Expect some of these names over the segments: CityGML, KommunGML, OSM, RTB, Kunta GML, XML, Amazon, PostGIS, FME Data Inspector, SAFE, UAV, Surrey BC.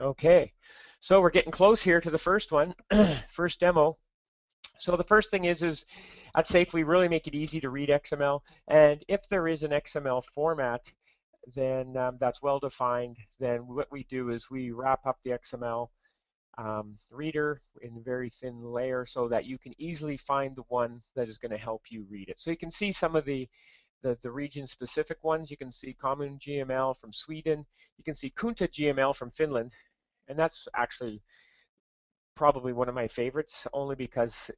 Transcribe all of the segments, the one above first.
Okay, so we're getting close here to the first one, first demo. So the first thing is at SAFE we really make it easy to read XML, and if there is an XML format then that's well defined, then what we do is we wrap up the XML reader in a very thin layer so that you can easily find the one that is going to help you read it. So you can see some of the region-specific ones. You can see KommunGML from Sweden. You can see Kunta GML from Finland, and that's actually probably one of my favorites, only because it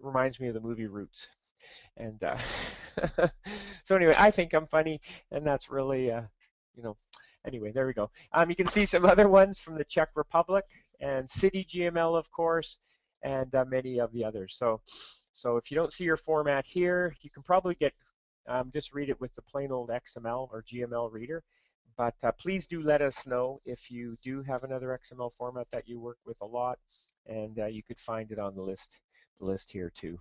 reminds me of the movie Roots. And so anyway, I think I'm funny, and that's really, you know, anyway, there we go. You can see some other ones from the Czech Republic, and CityGML, of course, and many of the others. So if you don't see your format here, you can probably get just read it with the plain old XML or GML reader, but please do let us know if you do have another XML format that you work with a lot, and you could find it on the list here too.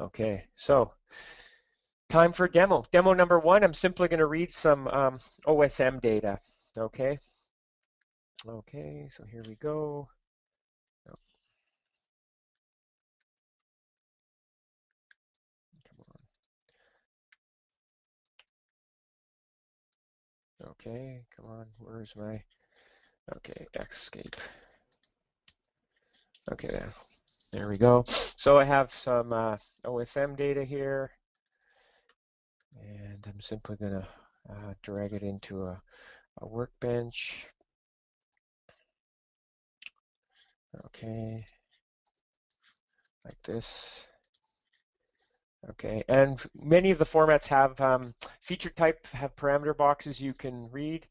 Okay, so time for demo. Demo number one, I'm simply going to read some OSM data. Okay, so here we go. Okay, come on, where's my, okay, escape. Okay, there we go. So I have some OSM data here, and I'm simply going to drag it into a workbench. Okay, like this. Okay, and many of the formats have feature type, have parameter boxes you can read.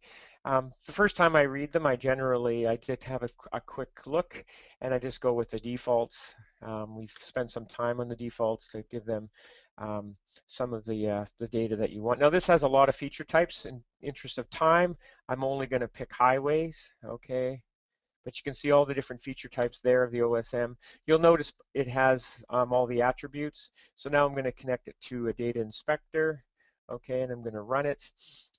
The first time I read them, I did have a quick look, and I just go with the defaults. We've spent some time on the defaults to give them some of the data that you want. Now this has a lot of feature types. In interest of time, I'm only going to pick highways. Okay. But you can see all the different feature types there of the OSM. You'll notice it has all the attributes. So now I'm going to connect it to a data inspector, okay, and I'm going to run it,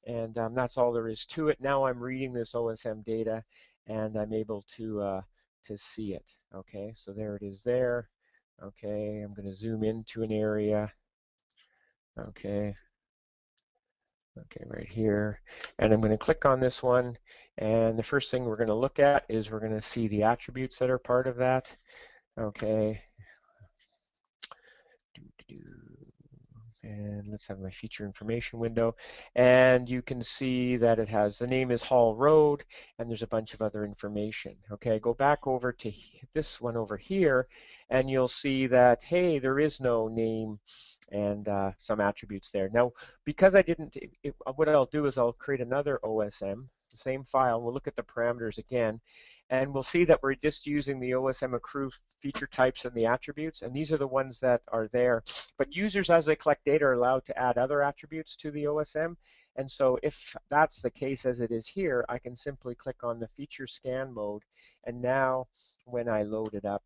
and that's all there is to it. Now I'm reading this OSM data, and I'm able to see it. Okay, so there it is there. Okay, I'm going to zoom into an area. Okay. Okay, right here, and I'm going to click on this one, and the first thing we're going to look at is we're going to see the attributes that are part of that. Okay, and let's have my feature information window, and you can see that it has the name is Hall Road, and there's a bunch of other information. Okay, go back over to this one over here, and you'll see that, hey, there is no name and some attributes there. Now, because I didn't, what I'll do is I'll create another OSM, the same file, we'll look at the parameters again, and we'll see that we're just using the OSM accrue feature types and the attributes, and these are the ones that are there. But users, as they collect data, are allowed to add other attributes to the OSM, and so if that's the case as it is here, I can simply click on the feature scan mode, and now when I load it up,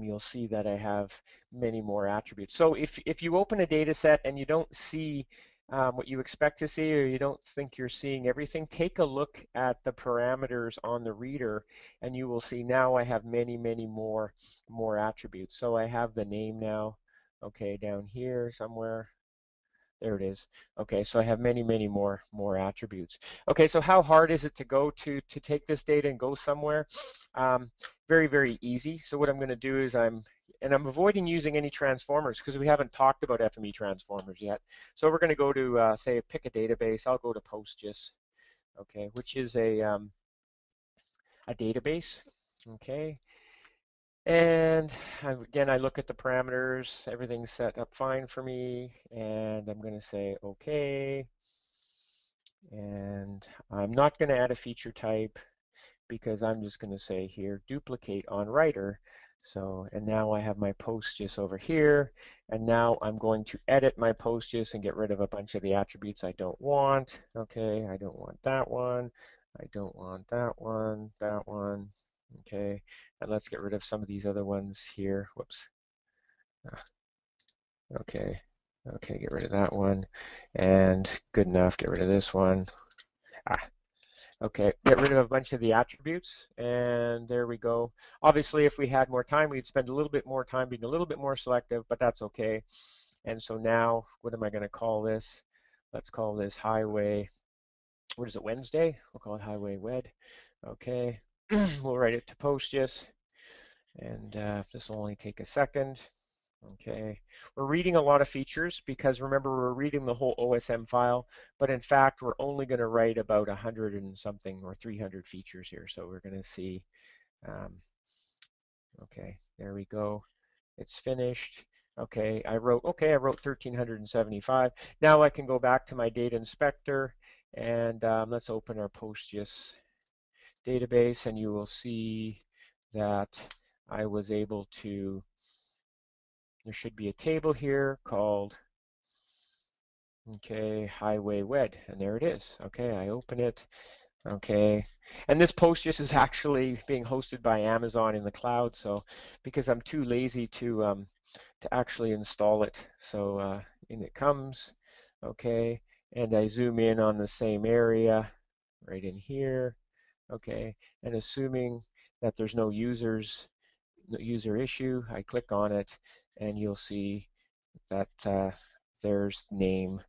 you'll see that I have many more attributes. So if you open a data set and you don't see what you expect to see, or you don't think you're seeing everything, take a look at the parameters on the reader, and you will see now I have many more attributes. So I have the name now, okay, down here somewhere. There it is. Okay, so I have many more attributes. Okay, so how hard is it to go to take this data and go somewhere? Very easy. So what I'm going to do is I'm avoiding using any transformers because we haven't talked about FME transformers yet. So we're going to go to say pick a database. I'll go to PostGIS, okay, which is a database, okay. And again, I look at the parameters, everything's set up fine for me, and I'm going to say okay, and I'm not going to add a feature type because I'm just going to say here duplicate on writer. So, and now I have my PostGIS over here, and now I'm going to edit my PostGIS and get rid of a bunch of the attributes I don't want. Okay, I don't want that one, I don't want that one, okay, and let's get rid of some of these other ones here, whoops, okay, get rid of that one, and good enough, get rid of this one, Okay, get rid of a bunch of the attributes, and there we go. Obviously, if we had more time, we'd spend a little bit more time being a little bit more selective, but that's okay. And so now, what am I going to call this? Let's call this Highway, what is it, Wednesday? We'll call it Highway Wed. Okay, we'll write it to PostGIS, and this will only take a second. Okay, we're reading a lot of features because remember we're reading the whole OSM file, but in fact we're only going to write about 100 and something or 300 features here. So we're going to see, okay, there we go. It's finished. Okay, I wrote 1,375. Now I can go back to my data inspector and let's open our PostGIS database, and you will see that I was able to. There should be a table here called, okay, Highway Wed, and there it is. Okay, I open it. Okay, and this PostGIS is actually being hosted by Amazon in the cloud, so because I'm too lazy to actually install it, so in it comes. Okay, and I zoom in on the same area right in here. Okay, and assuming that there's no user issue, I click on it, and you'll see that there's name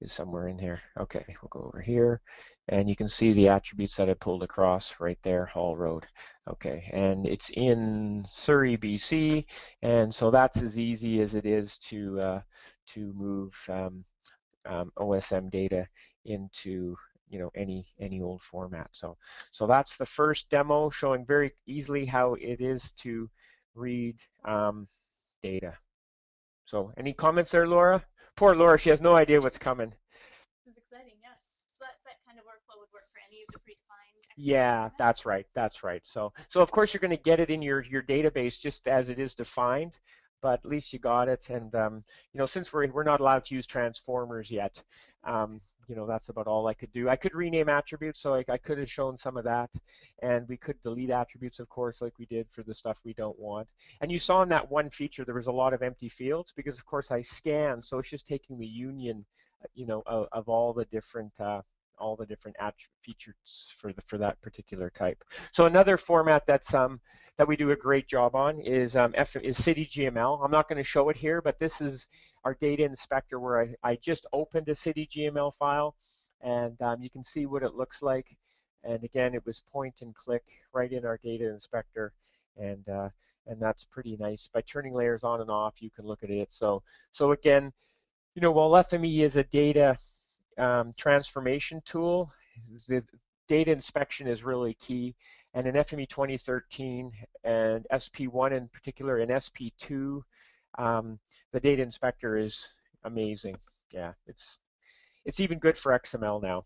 is somewhere in here. Okay, we'll go over here, and you can see the attributes that I pulled across right there, Hall Road. Okay, and it's in Surrey BC, and so that's as easy as it is to move OSM data into, you know, any old format. So that's the first demo showing very easily how it is to read data. So any comments there, Laura? Poor Laura, she has no idea what's coming. This is exciting, yeah. So that kind of workflow would work for any of the predefined. Yeah, that's right, that's right. So of course you're going to get it in your database just as it is defined, but at least you got it. And you know, since we're not allowed to use transformers yet, you know, that's about all I could do. I could rename attributes, so I could have shown some of that, and we could delete attributes, of course, like we did for the stuff we don't want. And you saw in that one feature there was a lot of empty fields because, of course, I scanned, so it's just taking the union, you know, of all the different features for that particular type. So another format that's that we do a great job on is CityGML. I'm not going to show it here, but this is our data inspector where I just opened a CityGML file, and you can see what it looks like. And again, it was point and click right in our data inspector, and that's pretty nice. By turning layers on and off, you can look at it. So again, you know, while FME is a data transformation tool, the data inspection is really key, and in FME 2013 and SP1 in particular, and SP2, the data inspector is amazing. Yeah, it's even good for XML now.